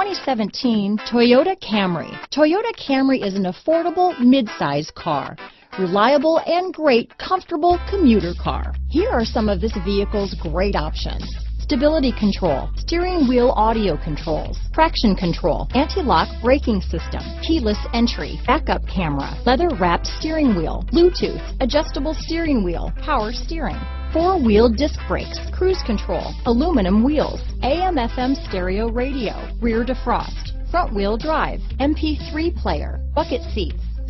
2017 Toyota Camry. Toyota Camry is an affordable midsize car, reliable and great comfortable commuter car. Here are some of this vehicle's great options: stability control, steering wheel audio controls, traction control, anti-lock braking system, keyless entry, backup camera, leather-wrapped steering wheel, Bluetooth, adjustable steering wheel, power steering, four-wheel disc brakes, cruise control, aluminum wheels, AM/FM stereo radio, rear defrost, front-wheel drive, MP3 player, bucket seats,